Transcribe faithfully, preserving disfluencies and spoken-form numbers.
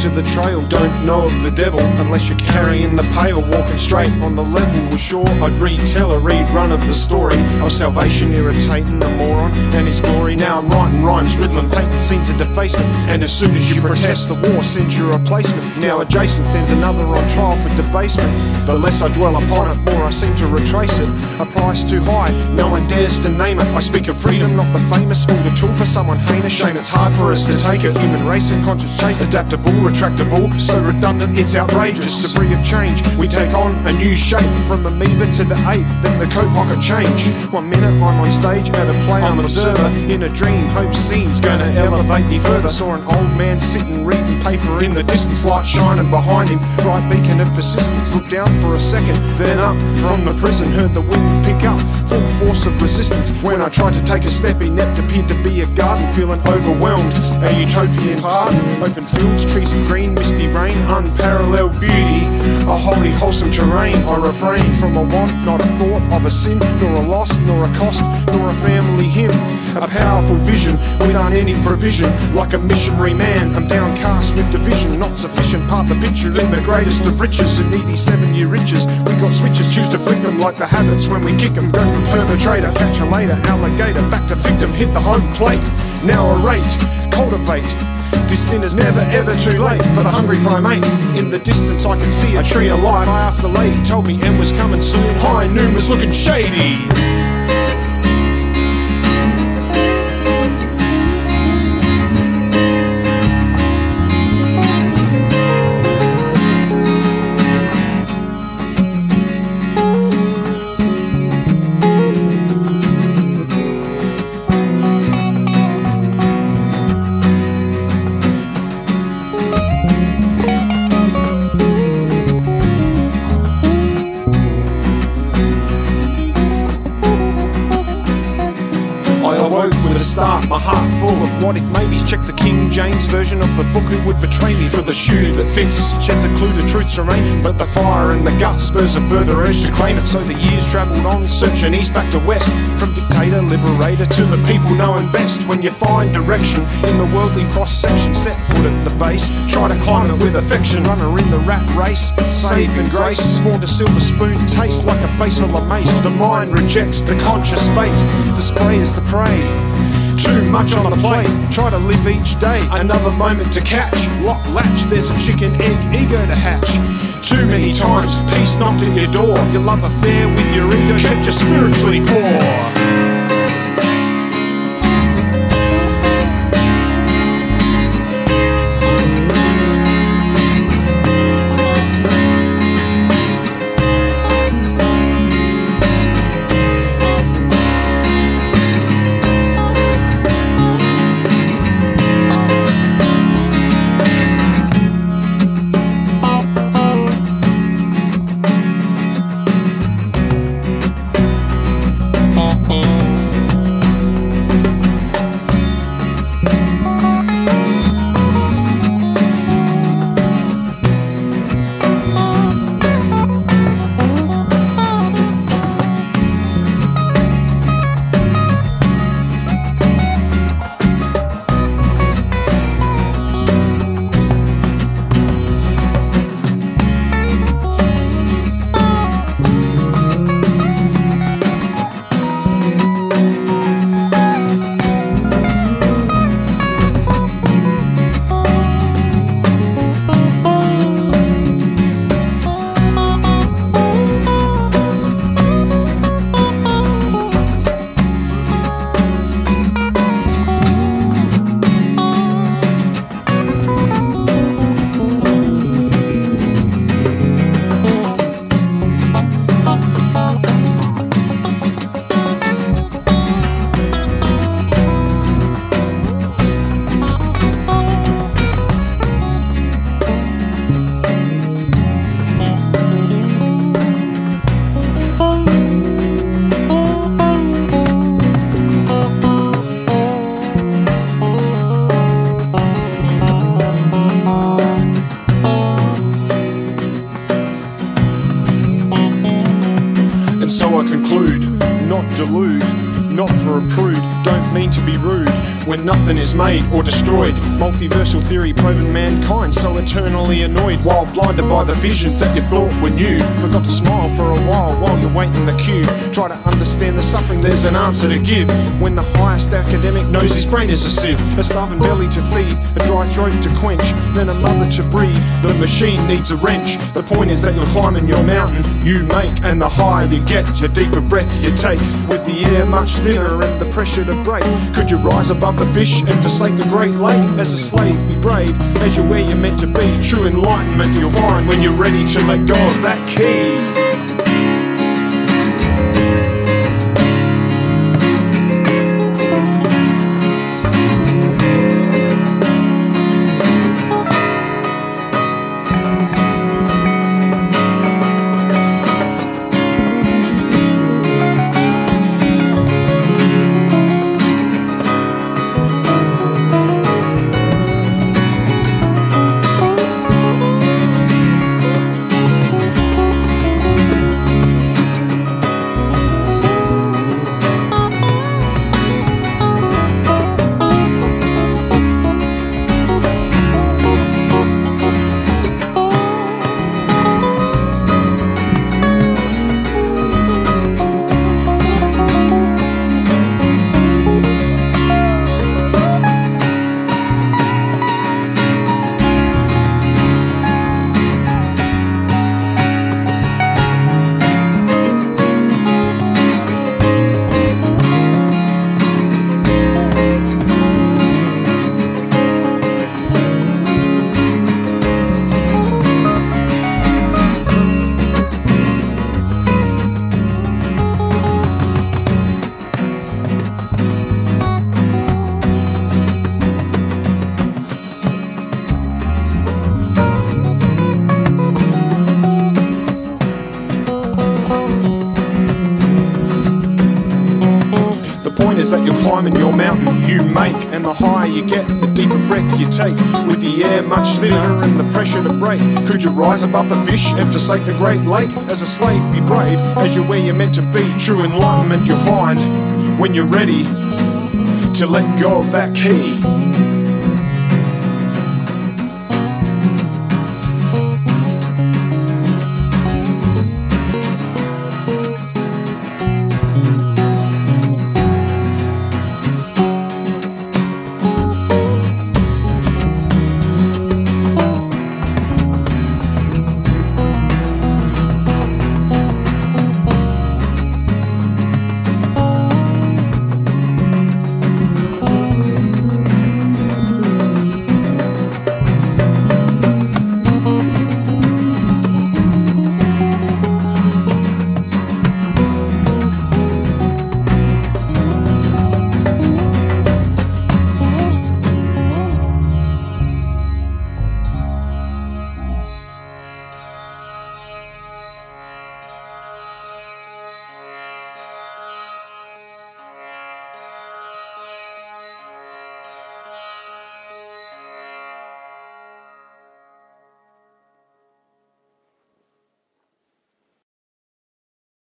to the trail. Don't know of the devil unless you're carrying the pail. Walking straight on the level, well sure I'd retell a rerun of the story of salvation irritating the moron and his glory. Now I'm writing rhymes, riddling, painting scenes of defacement. And as soon as you protest, the war sends your replacement. Now adjacent stands another on trial for debasement. The less I dwell upon it, more I seem to retrace it. A price too high, no one dares to name it. I speak of freedom, not the famous, more the tool for someone heinous. Shame it's hard for us to take it. Human race and conscious chase, adaptable, retractable, so redundant it's outrageous. Debris of change, we take on a new shape. From amoeba to the ape, then the coat pocket change. One minute I'm on stage at a play, I'm an observer in a dream. Hope scene's gonna elevate me further. Saw an old man sitting reading paper in the distance, light shining behind him, bright beacon of persistence. Looked down for a second, then up from the prison. Heard the wind pick up, full force of resistance. When I tried to take a step, inept appeared to be a garden. Feeling overwhelmed, a utopian pardon. Open fields, trees of green, misty rain, unparalleled beauty, a wholly wholesome terrain. I refrain from a want, not a thought of a sin, nor a loss, nor a cost, nor a family hymn. A powerful vision without any provision. Like a missionary man, I'm downcast with division. Not sufficient part the picture in the greatest of riches and needy seven-year riches. We got switches, choose to flick them like the habits when we kick them. Go from perpetrator, catch a later, alligator, back to victim, hit the home plate. Now irate, cultivate. This dinner's never ever too late for the hungry primate. In the distance I can see a tree alive. I asked the lady, told me M was coming soon. High noon was looking shady. Start, my heart full of what if maybes. Check the King James version of the book, who would betray me for the shoe that fits. Sheds a clue to truth's arrangement, but the fire in the gut spurs a further urge to claim it. So the years travelled on, searching east back to west, from dictator, liberator to the people knowing best. When you find direction in the worldly cross-section, set foot at the base, try to climb it with affection. Runner in the rat race, save and grace, born to silver spoon, taste like a face full of mace. The mind rejects the conscious fate, display is the prey. Too much on the plate, try to live each day. Another moment to catch, lock, latch, there's a chicken, egg, ego to hatch. Too many times, peace knocked at your door. Your love affair with your ego kept you spiritually poor. So I conclude, not delude. not for a prude, don't mean to be rude, when nothing is made or destroyed. Multiversal theory probing mankind so eternally annoyed, while blinded by the visions that you thought were new. Forgot to smile for a while while you're waiting the queue. Try to understand the suffering, there's an answer to give. When the highest academic knows his brain is a sieve, a starving belly to feed, a dry throat to quench, then a mother to breed, the machine needs a wrench. The point is that you're climbing your mountain you make, and the higher you get, the deeper breath you take, with the air much thinner and the pressure to break. Could you rise above the fish and forsake the great lake? As a slave, be brave, as you're where you're meant to be. True enlightenment you'll find when you're ready to let go of that key. Is that you're climbing your mountain you make, and the higher you get, the deeper breath you take, with the air much thinner and the pressure to break. Could you rise above the fish and forsake the great lake? As a slave, be brave, as you're where you're meant to be. True enlightenment you'll find when you're ready to let go of that key.